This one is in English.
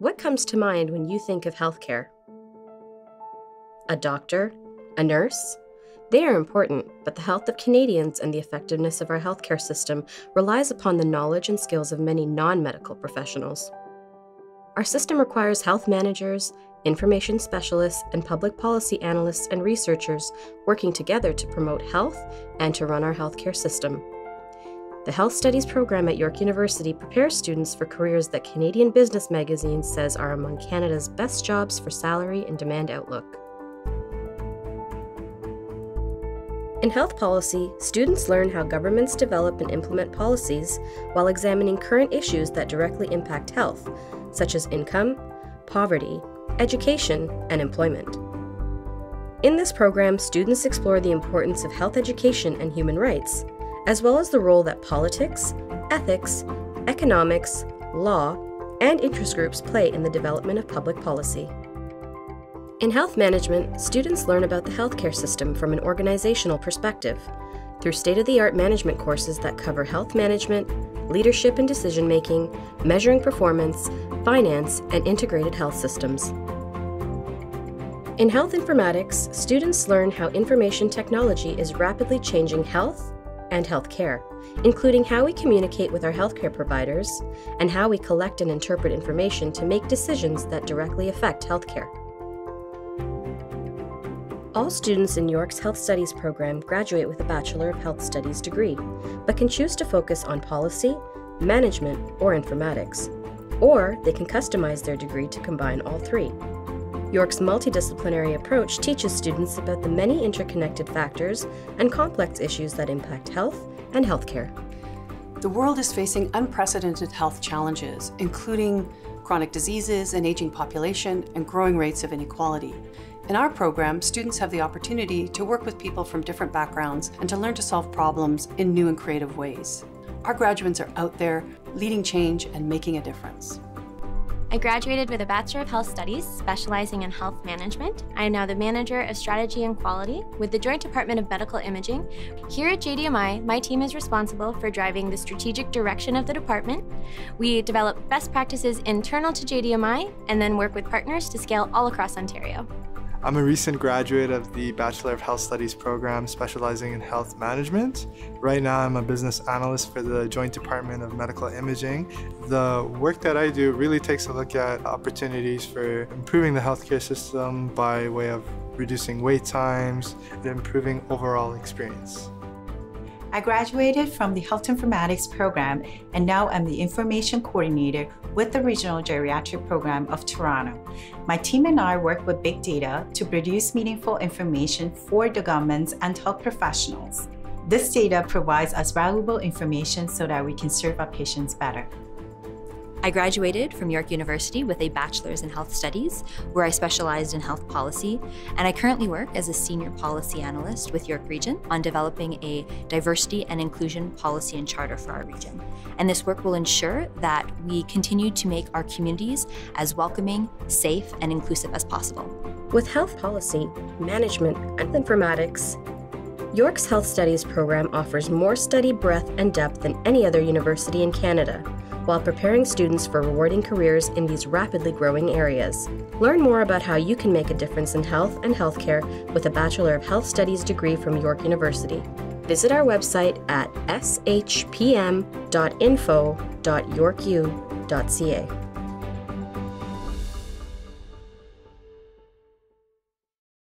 What comes to mind when you think of healthcare? A doctor, a nurse? They are important, but the health of Canadians and the effectiveness of our healthcare system relies upon the knowledge and skills of many non-medical professionals. Our system requires health managers, information specialists, and public policy analysts and researchers working together to promote health and to run our healthcare system. The Health Studies program at York University prepares students for careers that Canadian Business Magazine says are among Canada's best jobs for salary and demand outlook. In health policy, students learn how governments develop and implement policies while examining current issues that directly impact health, such as income, poverty, education, and employment. In this program, students explore the importance of health education and human rights, as well as the role that politics, ethics, economics, law, and interest groups play in the development of public policy. In health management, students learn about the healthcare system from an organizational perspective, through state-of-the-art management courses that cover health management, leadership and decision-making, measuring performance, finance, and integrated health systems. In health informatics, students learn how information technology is rapidly changing health and healthcare, including how we communicate with our healthcare providers and how we collect and interpret information to make decisions that directly affect healthcare. All students in York's Health Studies program graduate with a Bachelor of Health Studies degree, but can choose to focus on policy, management, or informatics. Or they can customize their degree to combine all three. York's multidisciplinary approach teaches students about the many interconnected factors and complex issues that impact health and healthcare. The world is facing unprecedented health challenges, including chronic diseases, an aging population, and growing rates of inequality. In our program, students have the opportunity to work with people from different backgrounds and to learn to solve problems in new and creative ways. Our graduates are out there, leading change and making a difference. I graduated with a Bachelor of Health Studies, specializing in health management. I am now the Manager of Strategy and Quality with the Joint Department of Medical Imaging. Here at JDMI, my team is responsible for driving the strategic direction of the department. We develop best practices internal to JDMI and then work with partners to scale all across Ontario. I'm a recent graduate of the Bachelor of Health Studies program specializing in health management. Right now I'm a business analyst for the Joint Department of Medical Imaging. The work that I do really takes a look at opportunities for improving the healthcare system by way of reducing wait times and improving overall experience. I graduated from the Health Informatics program and now I'm the Information Coordinator with the Regional Geriatric Program of Toronto. My team and I work with big data to produce meaningful information for the governments and health professionals. This data provides us valuable information so that we can serve our patients better. I graduated from York University with a Bachelor's in Health Studies, where I specialized in health policy, and I currently work as a Senior Policy Analyst with York Region on developing a diversity and inclusion policy and charter for our region. And this work will ensure that we continue to make our communities as welcoming, safe, and inclusive as possible. With health policy, management, and informatics, York's Health Studies program offers more study breadth and depth than any other university in Canada, while preparing students for rewarding careers in these rapidly growing areas. Learn more about how you can make a difference in health and healthcare with a Bachelor of Health Studies degree from York University. Visit our website at shpm.info.yorku.ca.